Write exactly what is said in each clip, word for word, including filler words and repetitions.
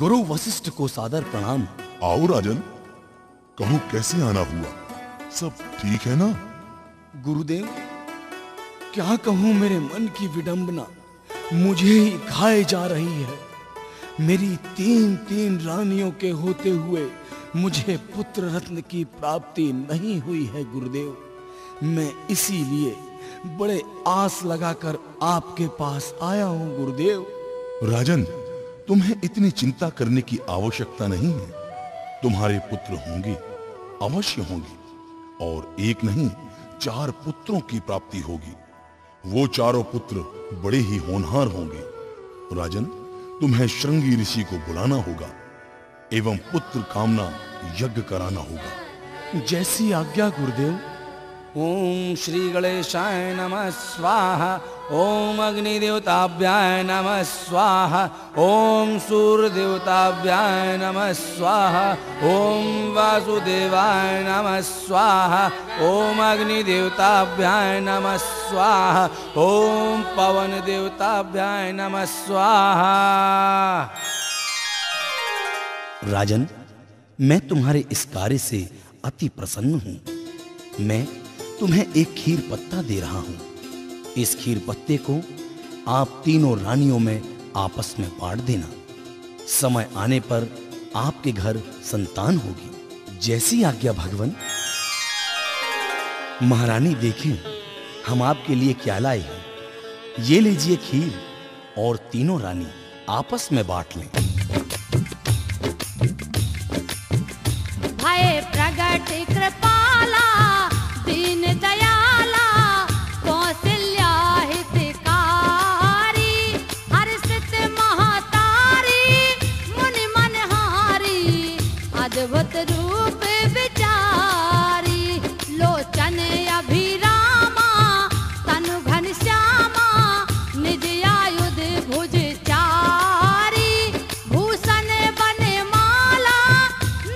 गुरु वशिष्ठ को सादर प्रणाम। आओ राजन, कहूँ कैसे आना हुआ, सब ठीक है ना? गुरुदेव क्या कहूँ, मेरे मन की विडंबना मुझे ही खाए जा रही है। मेरी तीन तीन रानियों के होते हुए मुझे पुत्र रत्न की प्राप्ति नहीं हुई है गुरुदेव। मैं इसीलिए बड़े आस लगाकर आपके पास आया हूँ गुरुदेव। राजन, तुम्हें इतनी चिंता करने की आवश्यकता नहीं है। तुम्हारे पुत्र होंगे, अवश्य होंगे, और एक नहीं चार पुत्रों की प्राप्ति होगी। वो चारों पुत्र बड़े ही होनहार होंगे। राजन, तुम्हें शृंगी ऋषि को बुलाना होगा एवं पुत्र कामना यज्ञ कराना होगा। जैसी आज्ञा गुरुदेव। ओम श्री गणेशाय नमः स्वाहा। ओम अग्निदेवताभ्याय नमः स्वाहा। ओम सूर्यदेवताभ्याय नमः स्वाहा। ओम वासुदेवाय नमः स्वाहा। ओम अग्निदेवताभ्याय नमः स्वाहा। ओम पवनदेवताभ्याय नमः स्वाहा। राजन, मैं तुम्हारे इस कार्य से अति प्रसन्न हूँ। मैं तुम्हें एक खीर पत्ता दे रहा हूँ। इस खीर पत्ते को आप तीनों रानियों में आपस में बांट देना। समय आने पर आपके घर संतान होगी। जैसी आज्ञा भगवन। महारानी, देखें हम आपके लिए क्या लाए हैं। ये लीजिए खीर, और तीनों रानी आपस में बांट लें। भय प्रगट कृपाला दीन दयाला कौशल्या हितकारी, हर्षित महातारी मुनि मनहारी, अद्भुत रूप विचारी, लोचन अभिरामा तनु घन श्यामा, निज आयुध भुज चारी, भूषण बने माला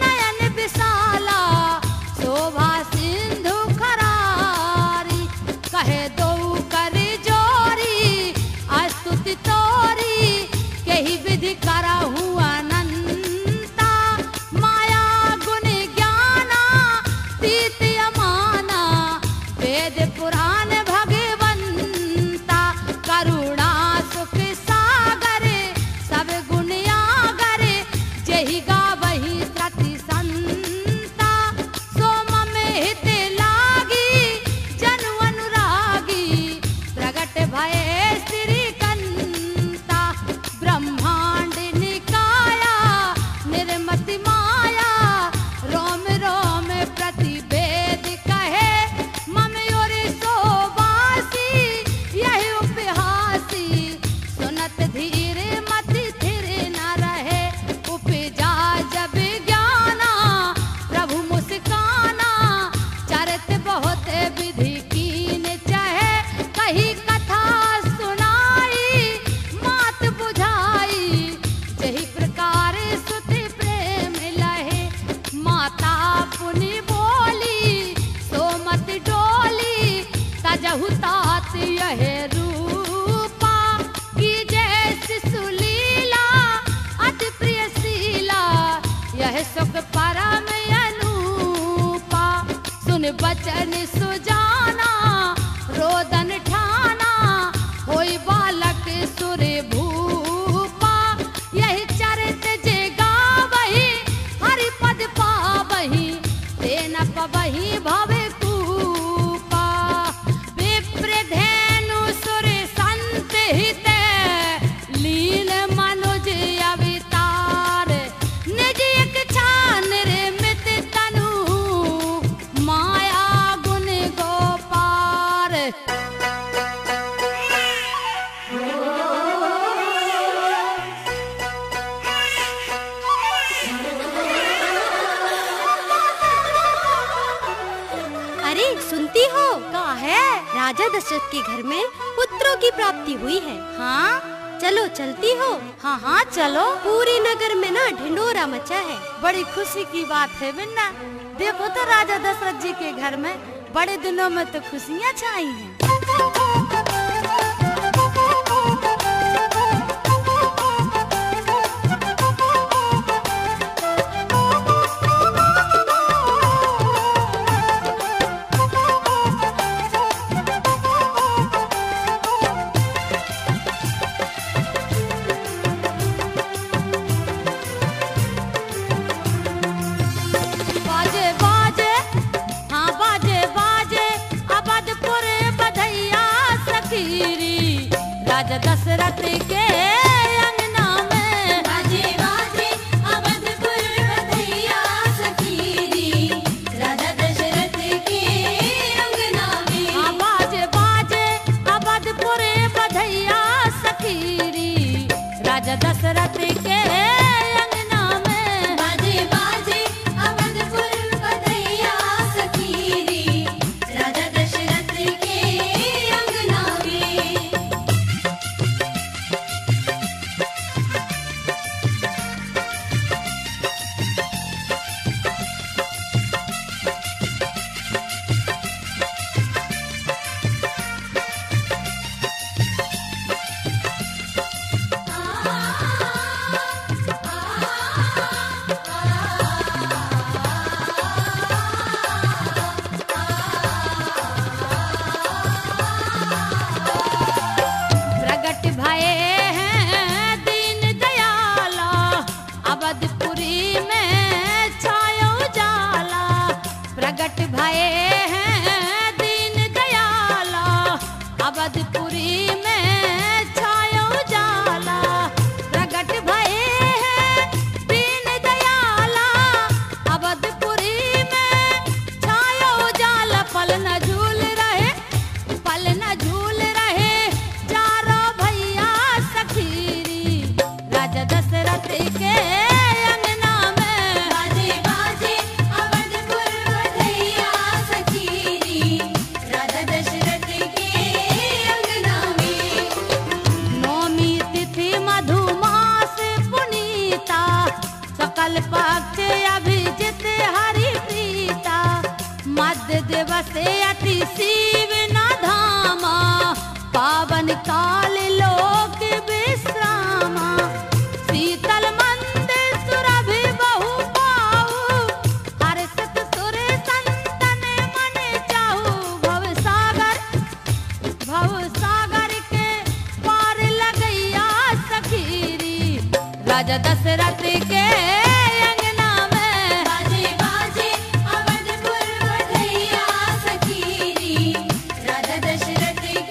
नयन विशाला, शोभा बचन सुजाना, रोदन ठाना, होई बालक सुर भूपा, यही चरित जे गावहि हरि पद पावहि, ते न पवहि भव कूपा। विप्र धेनु सुर संत हित, लील मनुज अवतार, निज इच्छा निर्मित तनु मा राजा दशरथ के घर में पुत्रों की प्राप्ति हुई है। हाँ चलो, चलती हो? हाँ हाँ चलो। पूरे नगर में ना ढिंढोरा मचा है। बड़ी खुशी की बात है बिन्ना। देखो तो राजा दशरथ जी के घर में बड़े दिनों में तो खुशियाँ छाई हैं। राजा दशरथ के अंगना में बाजे बाजे अवधपुर बधैया सखीरी, राजा दशरथ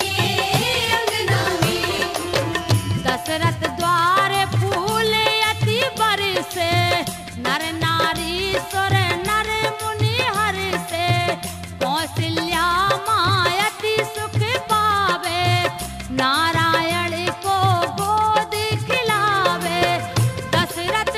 के अंगना में। दशरथ द्वारे फूल अति बरसे, नर नारी सुर नर मुनि हर से। कौशल्या माँ अति सुख पावे, नारायण को गोद खिलावे। दशरथ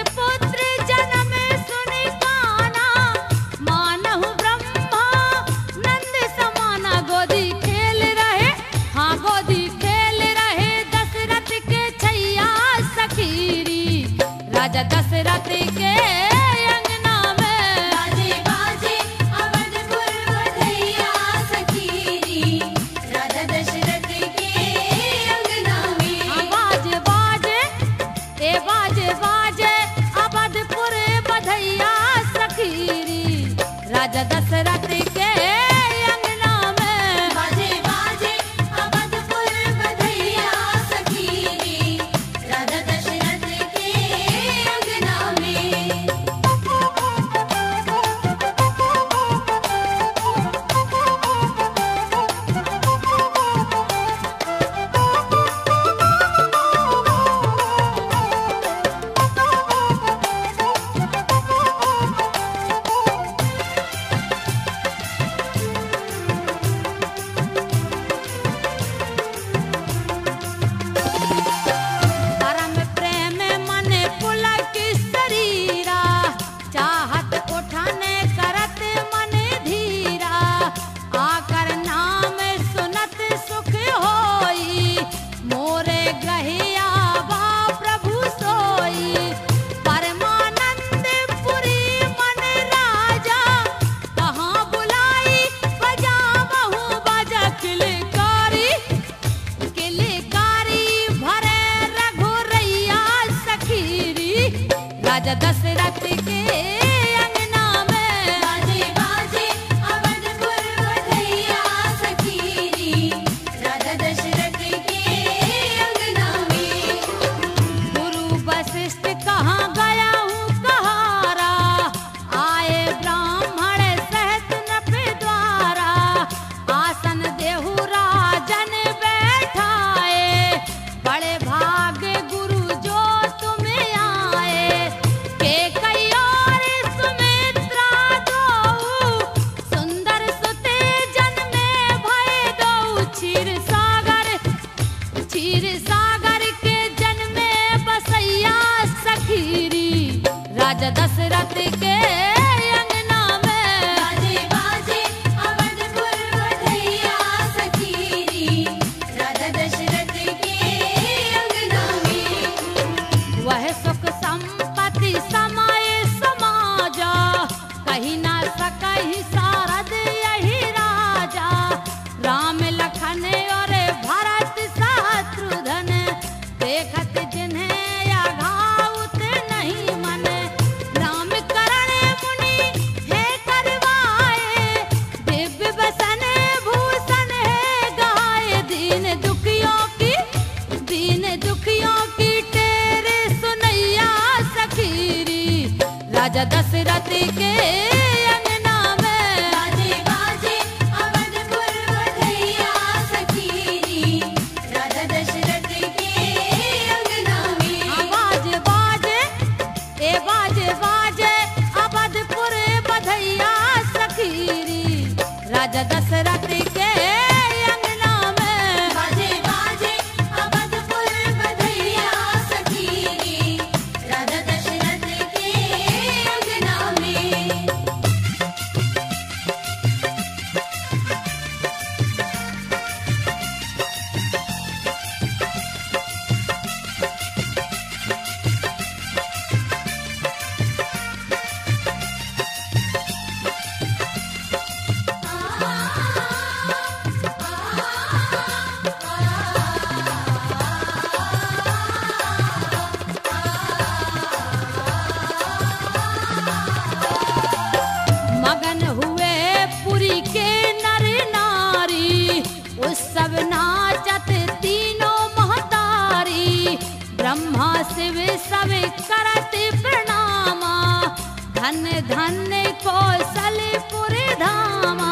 धन धन्य कौशलपुर धामा,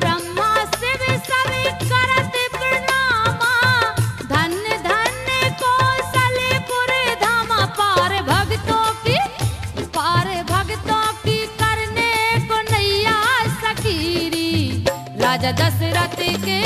ब्रह्मा शिव सब करत प्रणामा। धन धन्य कौशलपुर धामा, पार भक्तों की पार भक्तों की करने को नैया सकीरी। राजा दशरथ के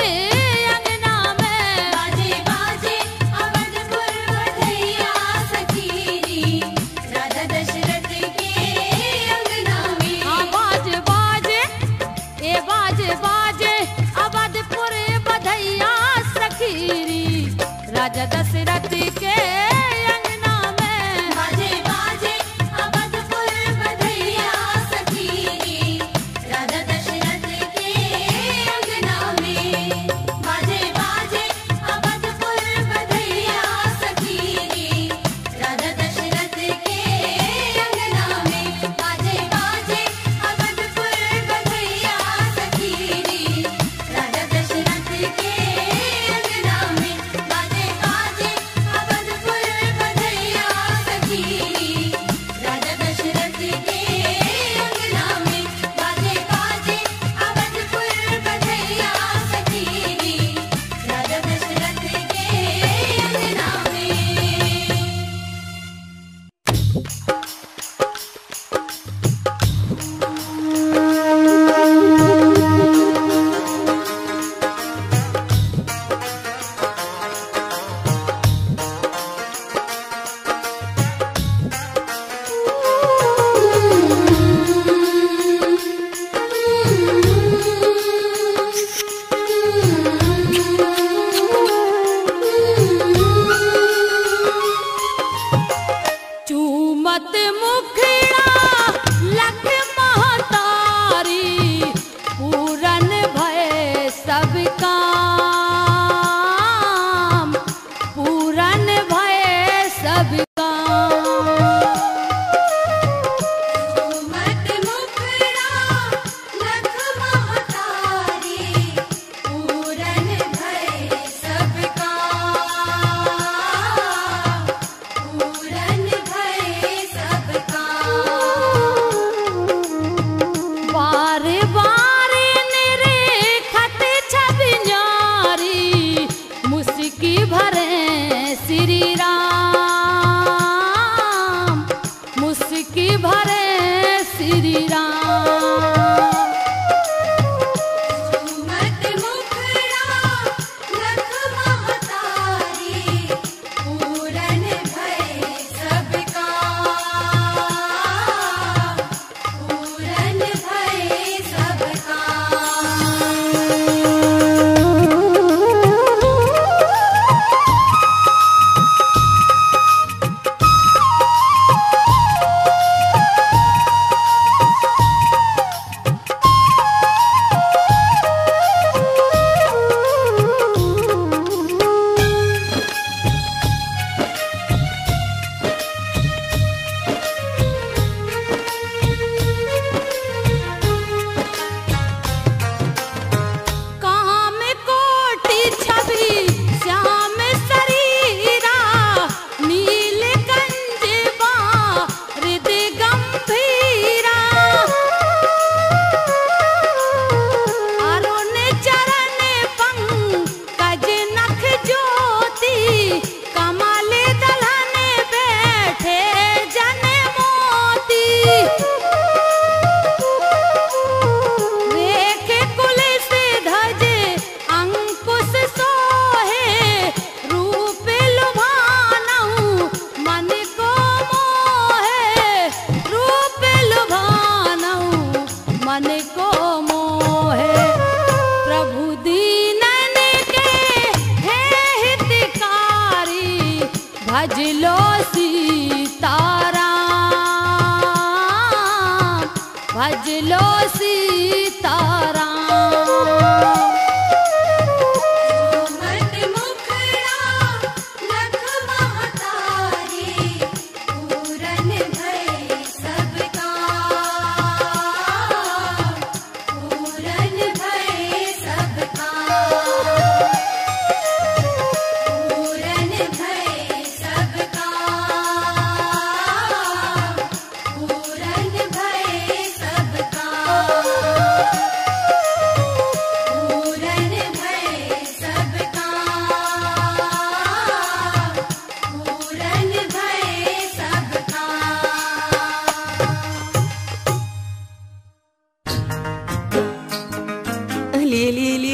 राजा दशरथ के अंगना में बाजे बाजे अवधपुर बधैया सखीरी। राजा दशरथ के अंगना में बाजे बाजे अवधपुर बधैया सखीरी। राजा दशरथ के अंगना में बाजे बाजे अवधपुर बधैया सखीरी। राजा दशरथ के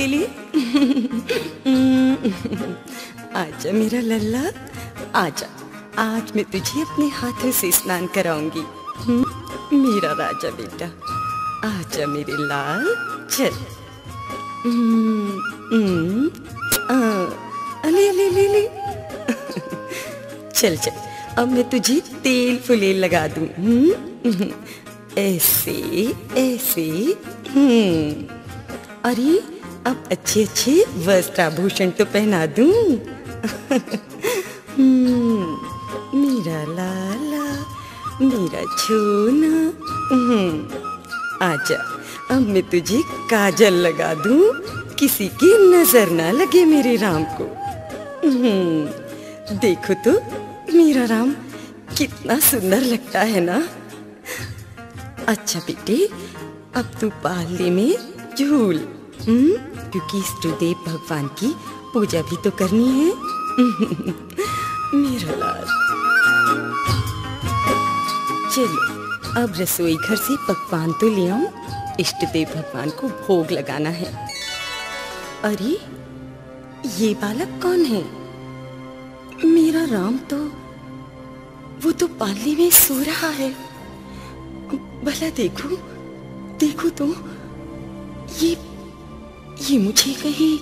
के लिए। आजा मेरा लल्ला, आजा, आज मैं तुझे अपने हाथों से स्नान कराऊंगी। मेरा राजा बेटा, आजा मेरे लाल, चल। अले अले ले ले, चल चल, अब मैं तुझे तेल फुलेल लगा दूं। ऐसे ऐसे। अरे अब अच्छे अच्छे वस्त्र आभूषण तो पहना दूं। मेरा लाला, मेरा छोना, आजा अब मैं तुझे काजल लगा दूं, किसी की नजर ना लगे मेरे राम को। देखो तो मेरा राम कितना सुंदर लगता है ना। अच्छा बेटे, अब तू पाले में झूल, क्योंकि इष्टदेव भगवान की पूजा भी तो करनी है। मेरा लाल, चलो अब रसोई घर से पकवान तो ले आऊं, इष्टदेव भगवान को भोग लगाना है। अरे ये बालक कौन है? मेरा राम तो, वो तो पाले में सो रहा है। भला देखो, देखो तो, ये ये मुझे कहीं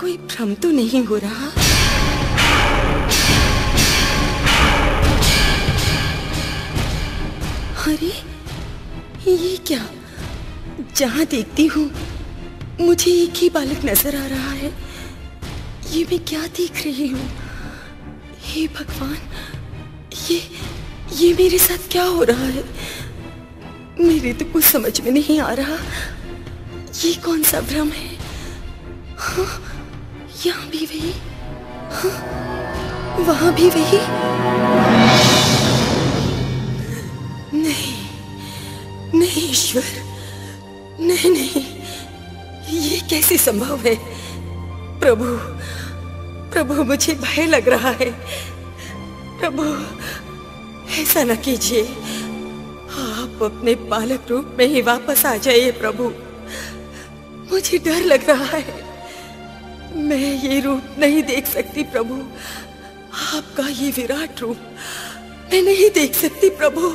कोई भ्रम तो नहीं हो रहा। अरे ये क्या, जहां देखती हूँ मुझे एक ही बालक नजर आ रहा है। ये मैं क्या देख रही हूँ? हे भगवान, ये ये मेरे साथ क्या हो रहा है? मेरे तो कुछ समझ में नहीं आ रहा। ये कौन सा भ्रम है? हाँ, यहाँ भी वही, हाँ, वहां भी वही। नहीं नहीं ईश्वर, नहीं नहीं, ये कैसे संभव है? प्रभु प्रभु, मुझे भय लग रहा है। प्रभु ऐसा न कीजिए, आप अपने बालक रूप में ही वापस आ जाइए प्रभु। मुझे डर लग रहा है, मैं ये रूप नहीं देख सकती प्रभु। आपका ये विराट रूप मैं नहीं देख सकती प्रभु।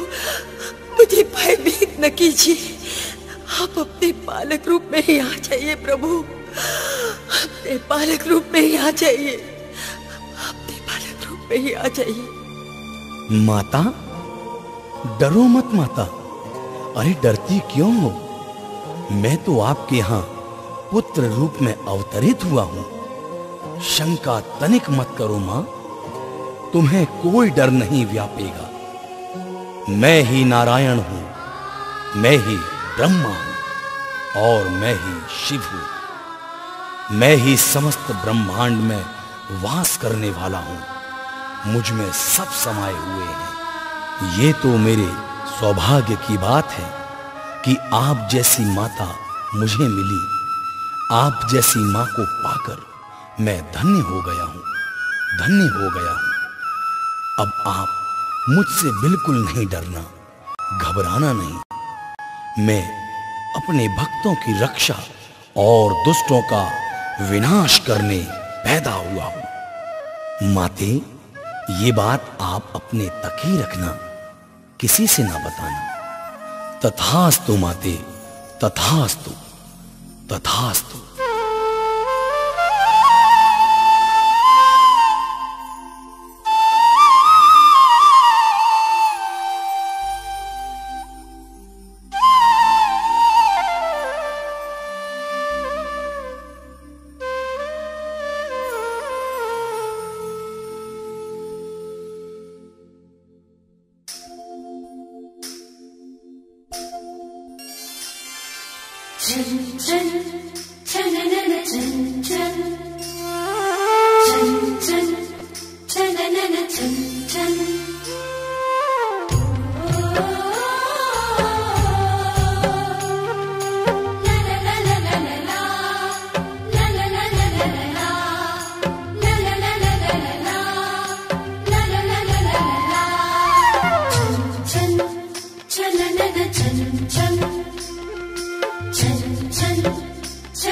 मुझे भयभीत न कीजिए, आप अपने बालक रूप में ही आ जाइए प्रभु। अपने बालक रूप में ही आ जाइए, अपने बालक रूप में ही आ जाइए। माता डरो मत माता, अरे डरती क्यों हो? मैं तो आपके यहाँ पुत्र रूप में अवतरित हुआ हूँ। शंका तनिक मत करो माँ, तुम्हें कोई डर नहीं व्यापेगा। मैं ही नारायण हूँ, मैं ही ब्रह्मा हूँ और मैं ही शिव हूँ। मैं ही समस्त ब्रह्मांड में वास करने वाला हूँ, मुझ में सब समाये हुए हैं। ये तो मेरे सौभाग्य की बात है कि आप जैसी माता मुझे मिली। आप जैसी माँ को पाकर मैं धन्य हो गया हूँ, धन्य हो गया हूँ। अब आप मुझसे बिल्कुल नहीं डरना, घबराना नहीं। मैं अपने भक्तों की रक्षा और दुष्टों का विनाश करने पैदा हुआ हूँ। माते, ये बात आप अपने तक ही रखना, किसी से ना बताना। तथास्तु माते, तथास्तु, तथास्तु।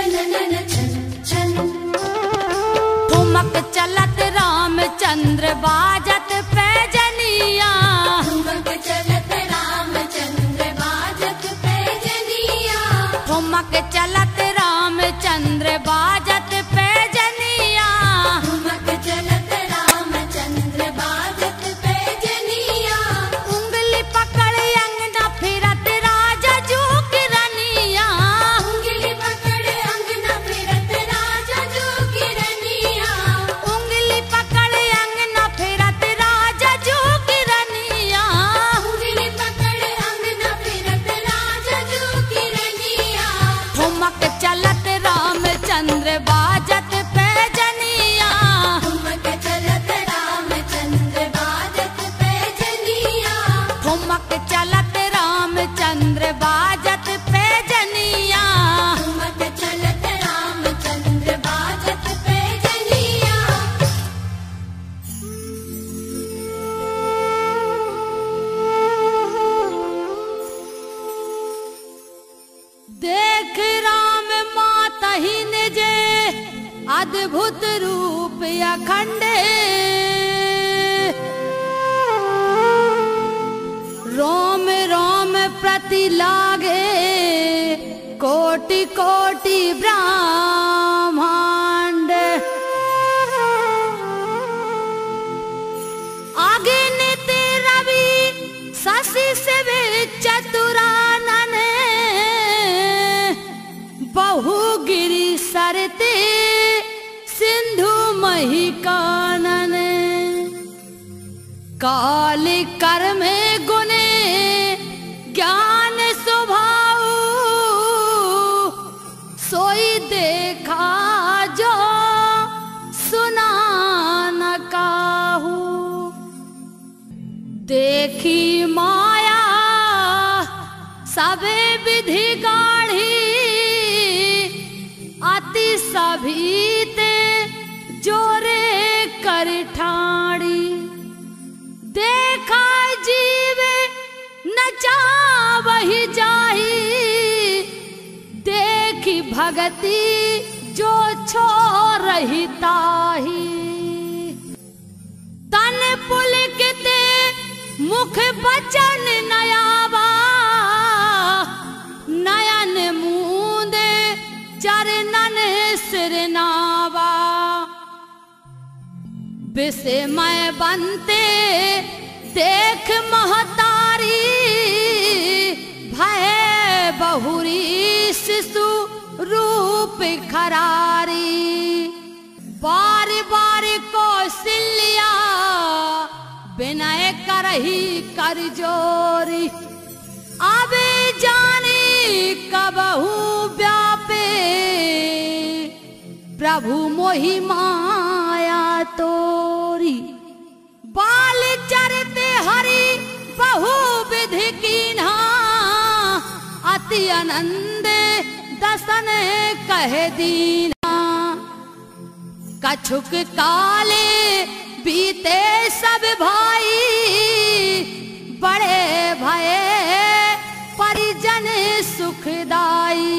Na na na na. चंद्र बाजत पैजनिया, ठुमक चलत रामचंद्र बाजत पैजनिया, ठुमक चलत रामचंद्र बाजत पैजनिया, ठुमक चलत रामचंद्र बाजत पैजनिया, उंगली पकड़ अंगना फिरत राजा जोगिरनिया, उंगली पकड़ अंगना फिरत राजा जोगिरनिया, उंगली पकड़ अंगना फिरत राजा जोगिरनिया, उंगली पकड़ अंगना फिरत राजा जोगिरनिया, ठुमक चलत रामचंद्र बाजत पैजनिया, ठुमक चलत रामचंद्र बाजत पैजनिया, ठुमक चलत रामचंद्र बाजत पैजनिया, ठुमक चलत रामचंद्र बाजत पैजनिया। देख राम माता ही ने जे अद्भुत रूप अखंड, रोम रोम प्रति लागे कोटि कोटि ब्रह्मांड, आगे नित रवि शशि शिव चतुरानन, बहु गिरि सरते सिंधु मही कानन, काल कर्म गुने ज्ञान स्वभाव, सोई देखा जो सुना न काहू, देखी माया सबे विधि गाढ़ी, अति सभीत जोरे कर ठाड़ी, देखा जीव न चावहि जाहि, देखी भगति जो छोड़हि ताहि, तन पुलकिते मुख बचन नयावा, नयन मूंदे चरणन सिरनावा, विस्मय बनते देख महतारी, भय बहुरी शिशु रूप खरारी, बार बार कौशल्या विनय करही कर जोरी, आवे जाने कबहू व्यापे प्रभु मोहि माया तोरी, बाल चरते हरि बहु विधि कीन्हा, अति आनंद दसन कहे दीना, कछुक काले बीते सब भाई, बड़े भय परिजन सुखदाई।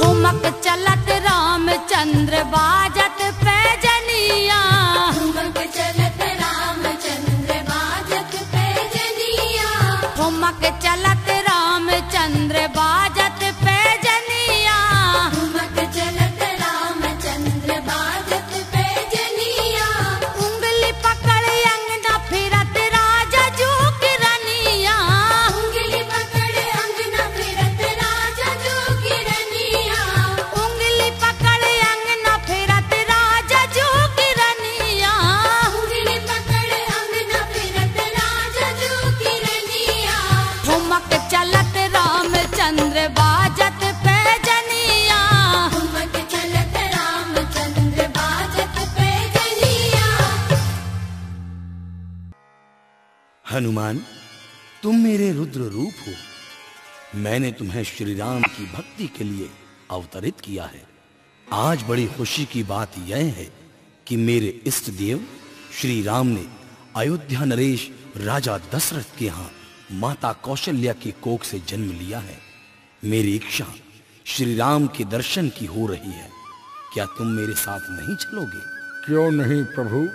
ठुमक चलत रामचंद्र बाजत पैजनिया, ठुमक चलत रामचंद्र बाजत पैजनिया, ठुमक चलत रामचंद्र बाजत पैजनिया, ठुमक चलत रामचंद्र बाजत पैजनिया, उंगली पकड़ अंगना फिरत राजा जोगिरनिया, उंगली पकड़ अंगना फिरत राजा जोगिरनिया, उंगली पकड़ अंगना फिरत राजा जोगिरनिया, उंगली पकड़ अंगना फिरत राजा जोगिरनिया, ठुमक चलत रामचंद्र बाजत पैजनिया, ठुमक चलत रामचंद्र बाजत पैजनिया। हनुमान तुम मेरे रुद्र रूप हो। मैंने तुम्हें श्री राम की भक्ति के लिए अवतरित किया है। आज बड़ी खुशी की बात यह है कि मेरे इष्ट देव श्री राम ने अयोध्या नरेश राजा दशरथ के यहाँ माता कौशल्या की कोख से जन्म लिया है। मेरी इच्छा श्री राम के दर्शन की हो रही है। क्या तुम मेरे साथ नहीं चलोगे? क्यों नहीं प्रभु,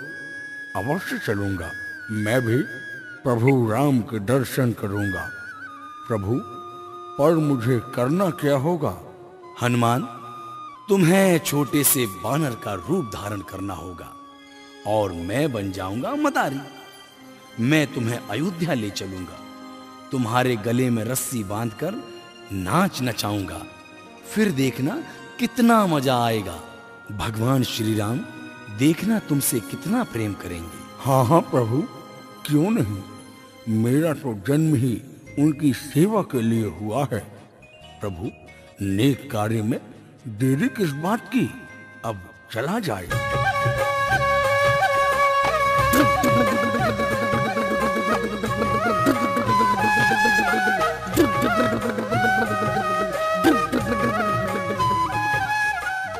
अवश्य चलूंगा। मैं भी प्रभु राम के दर्शन करूंगा। प्रभु, पर मुझे करना क्या होगा? हनुमान, तुम्हें छोटे से बानर का रूप धारण करना होगा और मैं बन जाऊंगा मदारी। मैं तुम्हें अयोध्या ले चलूंगा, तुम्हारे गले में रस्सी बांधकर नाच नचाऊंगा। फिर देखना कितना मजा आएगा। भगवान श्री राम देखना तुमसे कितना प्रेम करेंगे। हाँ हाँ प्रभु, क्यों नहीं। मेरा तो जन्म ही उनकी सेवा के लिए हुआ है। प्रभु, नेक कार्य में देरी किस बात की, अब चला जाए।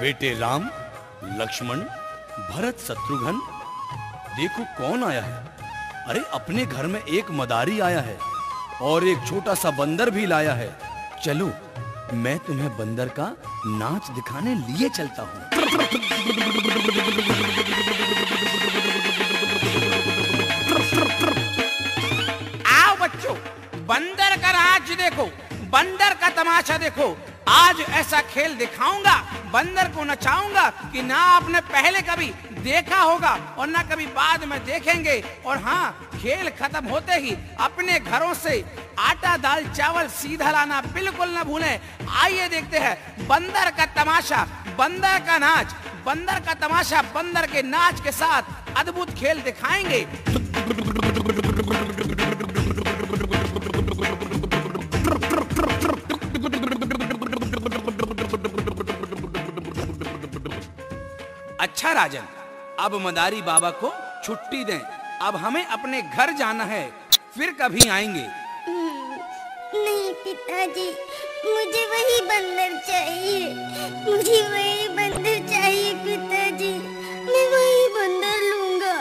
बेटे राम, लक्ष्मण, भरत, शत्रुघ्न, देखो कौन आया है। अरे, अपने घर में एक मदारी आया है और एक छोटा सा बंदर भी लाया है। चलो, मैं तुम्हें बंदर का नाच दिखाने लिए चलता हूँ। आओ बच्चों, बंदर का नाच देखो, बंदर का तमाशा देखो। आज ऐसा खेल दिखाऊंगा, बंदर को नचाऊंगा कि ना आपने पहले कभी देखा होगा और ना कभी बाद में देखेंगे। और हाँ, खेल खत्म होते ही अपने घरों से आटा दाल चावल सीधा लाना बिल्कुल न भूलें। आइए देखते हैं बंदर का तमाशा, बंदर का नाच। बंदर का तमाशा बंदर के नाच के साथ अद्भुत खेल दिखाएंगे। अच्छा राजन, अब मदारी बाबा को छुट्टी दें। अब हमें अपने घर जाना है, फिर कभी आएंगे। नहीं पिताजी, मुझे वही बंदर चाहिए, मुझे वही बंदर चाहिए पिताजी। मैं वही बंदर लूंगा,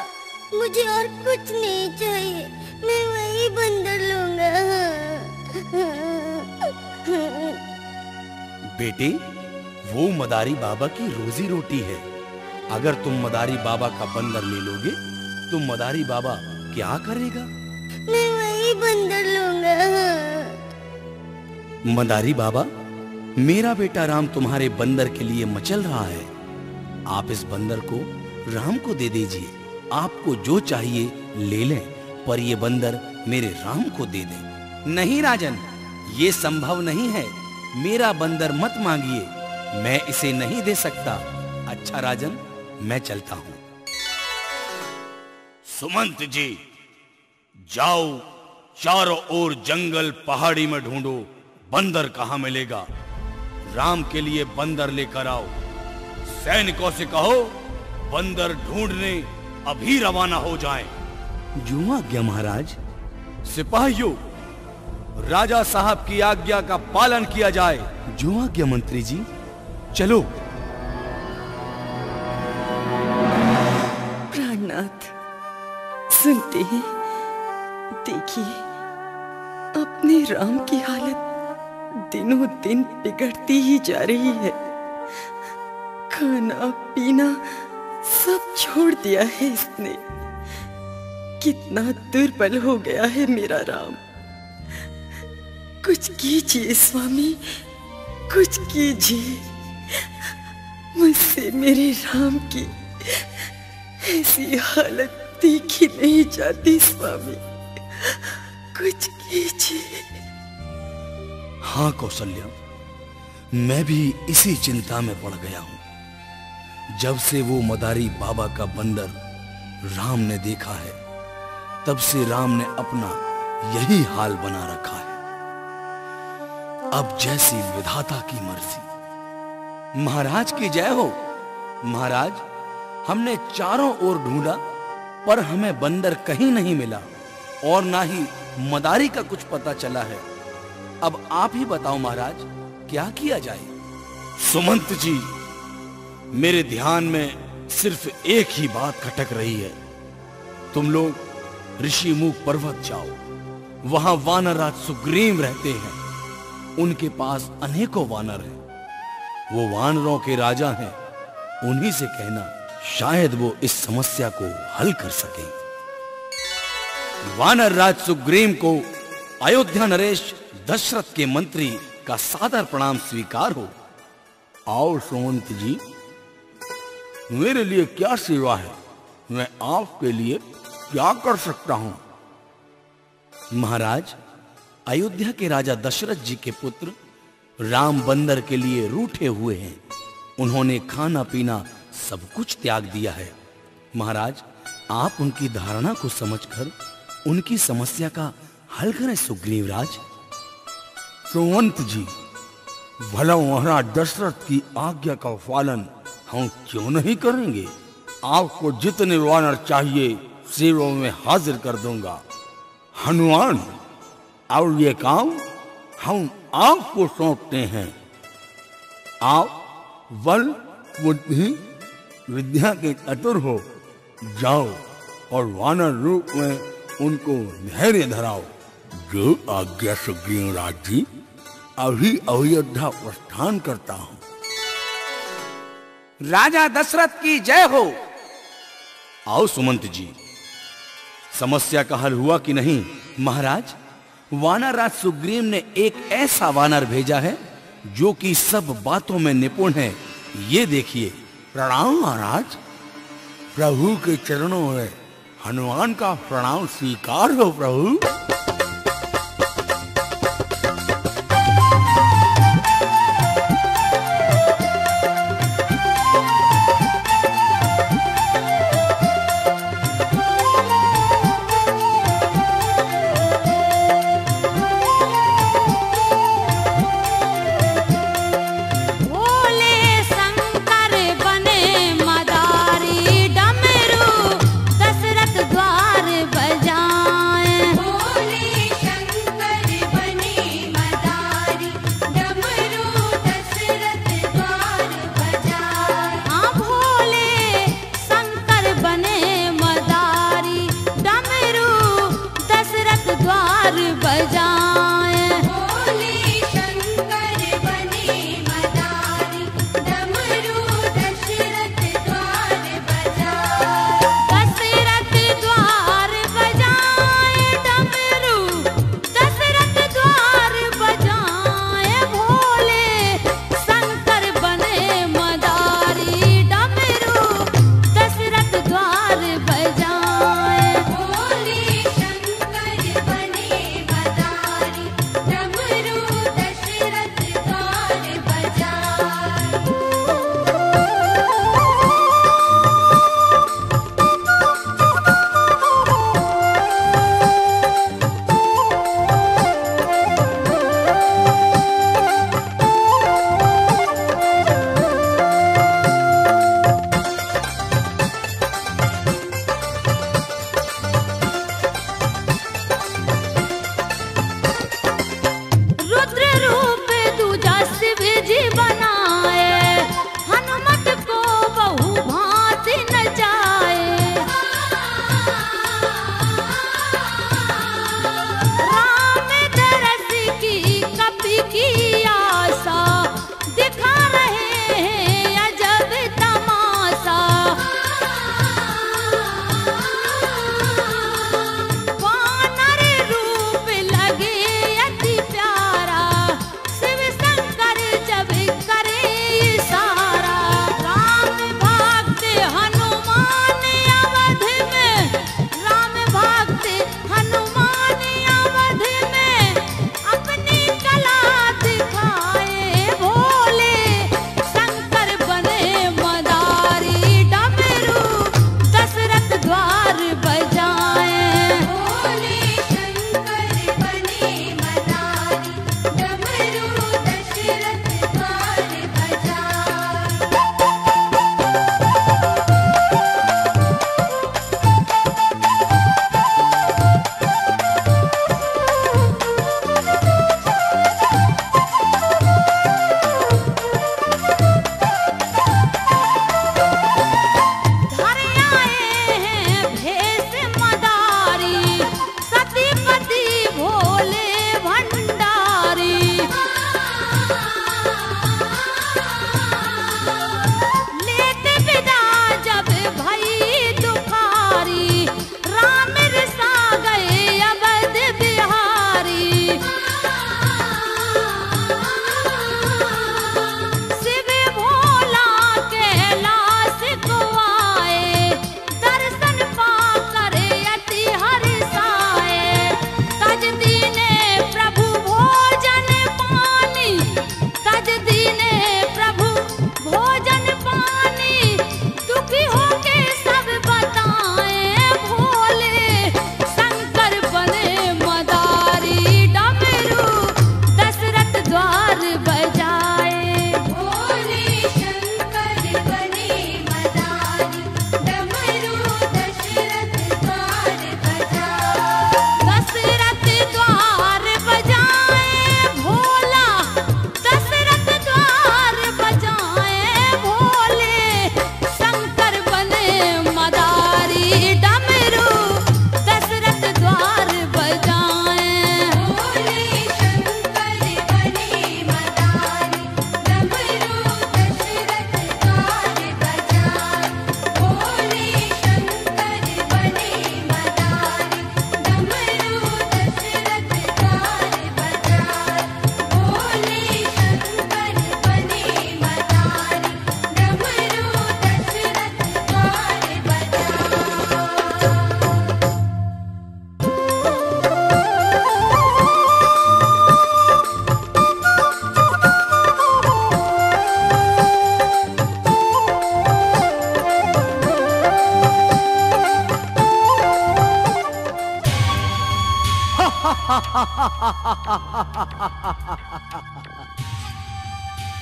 मुझे और कुछ नहीं चाहिए। मैं वही बंदर लूंगा। बेटे, वो मदारी बाबा की रोजी रोटी है। अगर तुम मदारी बाबा का बंदर ले लोगे तो मदारी बाबा क्या करेगा? मैं वही बंदर लूंगा। मदारी बाबा, मेरा बेटा राम तुम्हारे बंदर के लिए मचल रहा है। आप इस बंदर को राम को दे दीजिए। आपको जो चाहिए ले लें, पर ये बंदर मेरे राम को दे दें। नहीं राजन, ये संभव नहीं है। मेरा बंदर मत मांगिए, मैं इसे नहीं दे सकता। अच्छा राजन, मैं चलता हूं। सुमंत जी, जाओ चारों ओर जंगल पहाड़ी में ढूंढो, बंदर कहां मिलेगा। राम के लिए बंदर लेकर आओ। सैनिकों से कहो बंदर ढूंढने अभी रवाना हो जाएं। जो आज्ञा महाराज। सिपाहियों, राजा साहब की आज्ञा का पालन किया जाए। जो आज्ञा मंत्री जी। चलो। सुनते हैं, देखिए, अपने राम की हालत दिनों दिन बिगड़ती ही जा रही है। खाना पीना सब छोड़ दिया है इसने। कितना दुर्बल हो गया है मेरा राम। कुछ कीजिए स्वामी, कुछ कीजिए। मुझसे मेरे राम की ऐसी हालत देखी नहीं जाती स्वामी, कुछ कीजिए। हाँ कौशल्या, मैं भी इसी चिंता में पड़ गया हूं। जब से वो मदारी बाबा का बंदर राम ने देखा है, तब से राम ने अपना यही हाल बना रखा है। अब जैसी विधाता की मर्जी। महाराज की जय हो। महाराज, हमने चारों ओर ढूंढा पर हमें बंदर कहीं नहीं मिला। और ना ही मदारी का कुछ पता चला है। अब आप ही बताओ महाराज, क्या किया जाए? सुमंत जी, मेरे ध्यान में सिर्फ एक ही बात खटक रही है। तुम लोग ऋषिमुख पर्वत जाओ, वहां वानरराज सुग्रीव रहते हैं। उनके पास अनेकों वानर हैं। वो वानरों के राजा हैं। उन्हीं से कहना, शायद वो इस समस्या को हल कर सकें। वानर राज सुग्रीव को अयोध्या नरेश दशरथ के मंत्री का सादर प्रणाम स्वीकार हो। आओ सोमंत जी, मेरे लिए क्या सेवा है, मैं आपके लिए क्या कर सकता हूं? महाराज, अयोध्या के राजा दशरथ जी के पुत्र राम बंदर के लिए रूठे हुए हैं। उन्होंने खाना पीना सब कुछ त्याग दिया है। महाराज, आप उनकी धारणा को समझकर उनकी समस्या का हल करें। सुग्रीवराज सोमंत जी, भला महाराज दशरथ की आज्ञा का पालन हम क्यों नहीं करेंगे? आपको जितने वानर चाहिए सेवा में हाजिर कर दूंगा। हनुमान, और ये काम हम आपको सौंपते हैं। आप बल बुद्धि विद्या के चतुर हो, जाओ और वानर रूप में उनको धैर्य धराओ। जो आज्ञा सुग्रीव राज जी, अभी अयोध्या प्रस्थान करता हूं। राजा दशरथ की जय हो। आओ सुमंत जी, समस्या का हल हुआ कि नहीं? महाराज, वानर राज सुग्रीव ने एक ऐसा वानर भेजा है जो कि सब बातों में निपुण है। ये देखिए। प्रणाम महाराज, प्रभु के चरणों में हनुमान का प्रणाम स्वीकार हो प्रभु।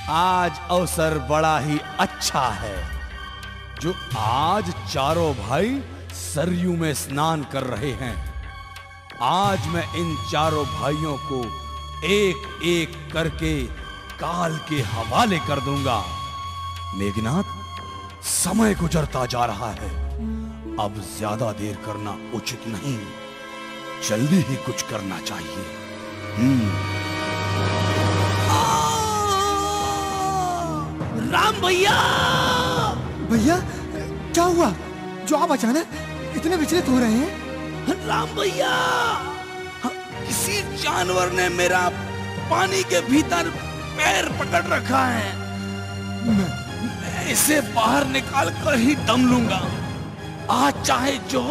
आज अवसर बड़ा ही अच्छा है जो आज चारों भाई सरयू में स्नान कर रहे हैं। आज मैं इन चारों भाइयों को एक एक करके काल के हवाले कर दूंगा। मेघनाथ, समय गुजरता जा रहा है, अब ज्यादा देर करना उचित नहीं, जल्दी ही कुछ करना चाहिए। हम्म। राम भैया भैया क्या हुआ जो आप अचानक इतने विचलित हो रहे हैं? राम भैया, किसी जानवर ने मेरा पानी के भीतर पैर पकड़ रखा है। मैं, मैं इसे बाहर निकाल कर ही दम लूंगा। आज चाहे जो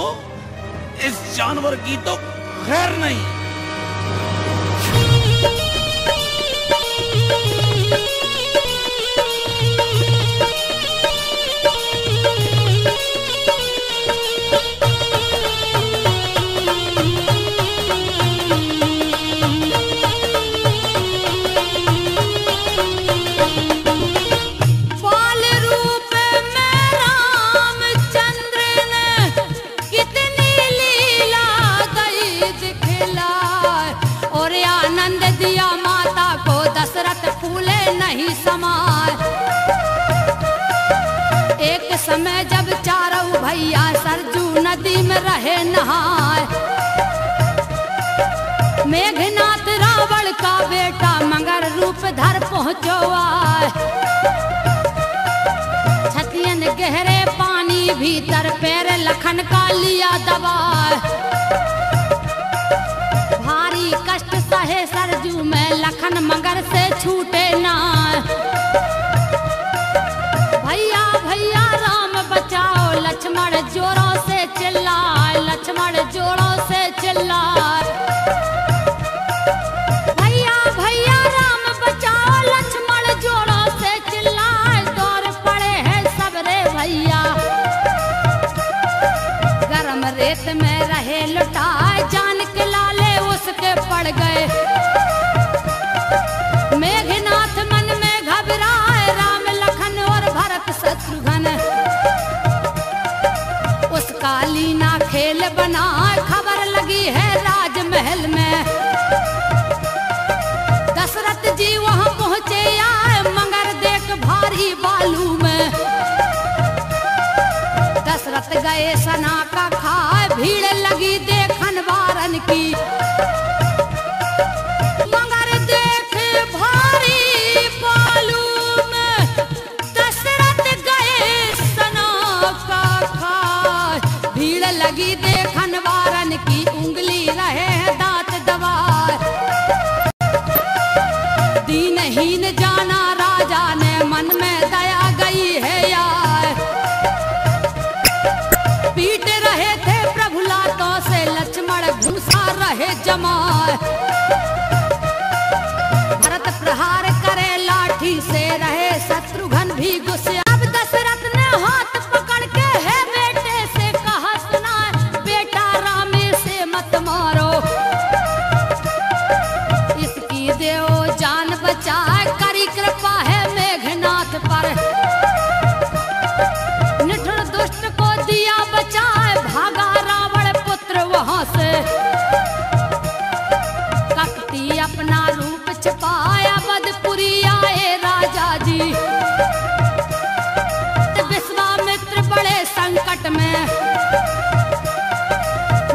इस जानवर की तो खैर नहीं। समय जब चारों भैया सरजू नदी में रहे नहाए, मेघनाथ रावण का बेटा मगर रूप धर पहुँचो आए। छतियन गहरे पानी भीतर पैर लखन का लिया दबाए। भारी कष्ट सहे सरजू में लखन मगर से छूटे ना। भैया भैया राम बचाओ, लक्ष्मण जोरों से चिल्लाए, लक्ष्मण जोरों से चिल्लाए। भैया भैया राम बचाओ, लक्ष्मण जोरों से चिल्लाए। दौर पड़े हैं सब रे भैया, गरम रेत में रहे लुटाए, जान के लाले उसके पड़ गए। मेघनाथ मन में घबराए, राम लखन और भरत शत्रुघ्न। उसका लीना खेल बना, खबर लगी है राजमहल में। दशरथ जी वहां पहुंचे आए, मगर देख भारी बालू में। दशरथ गए सना का खाए, भीड़ लगी देखन वारन की। भरत प्रहार करे लाठी से, रहे शत्रुघ्न भी गुस्से। अब दशरथ ने हाथ पकड़ के है बेटे से कहा, सुना बेटा रामे से मत मारो। इसकी देव जान बचाए, करी कृपा है मेघनाथ पर। निठुर दुष्ट को दिया बचाए, भागा रावण पुत्र वहां से। अपना रूप छुपाया बदपुरी आए राजा जी। विश्वामित्र बड़े संकट में,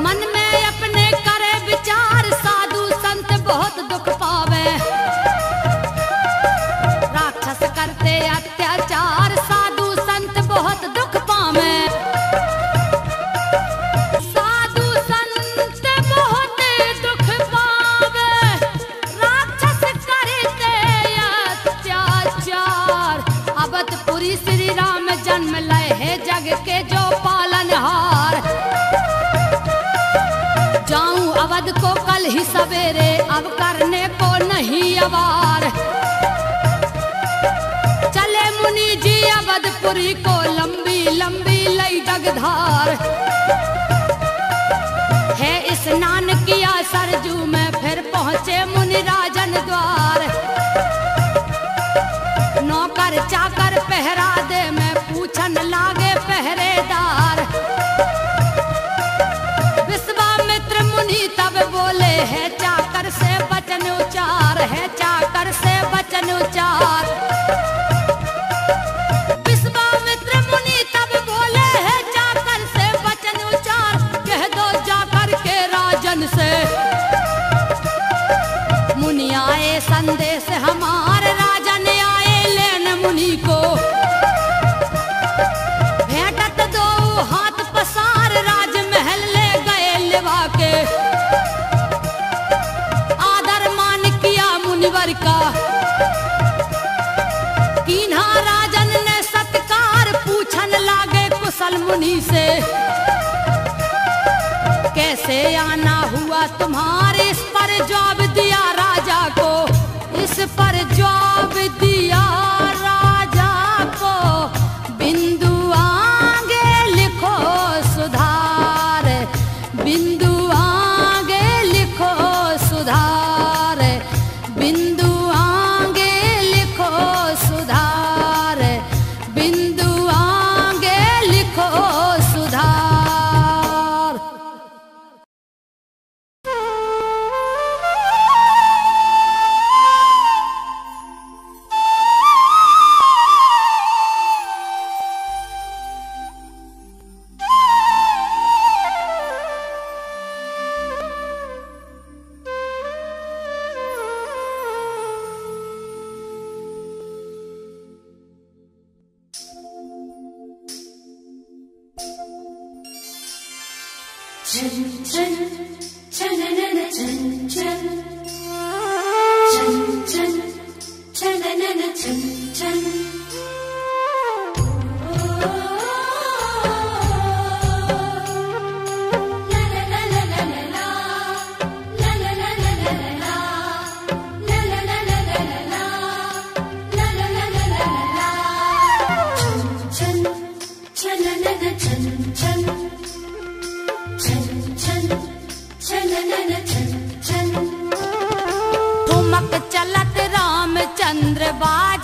मन में अपने करे विचार, साधु संत बहुत दुख पावे। राक्षस करते अत्याचार, साधु संत बहुत दुख पावे। श्री राम जन्म लय है जग के जो पालनहार। जाऊं अवध को कल ही सवेरे, अब करने को नहीं अवार। चले मुनि जी अवधपुरी को, लंबी लंबी लई जगधार। है स्नान किया सरजू में, संदेश हमारे राजा ने आए लेन मुनि को, भेंटत दो हाथ पसार राज महल ले गए लेवा के। आदर मान किया मुनिवर का किन्हा राजन ने सत्कार, पूछन लागे कुशल मुनि से। कैसे आना हुआ तुम्हारे, इस पर जवाब दिया राजा को, इस पर जवाब दिया राजा को। बिंदु आगे लिखो सुधार, बिंदु आगे लिखो सुधार, बिंदु आगे लिखो सुधार, बिंदु आगे लिखो सुधार। चलत रामचंद्र बाज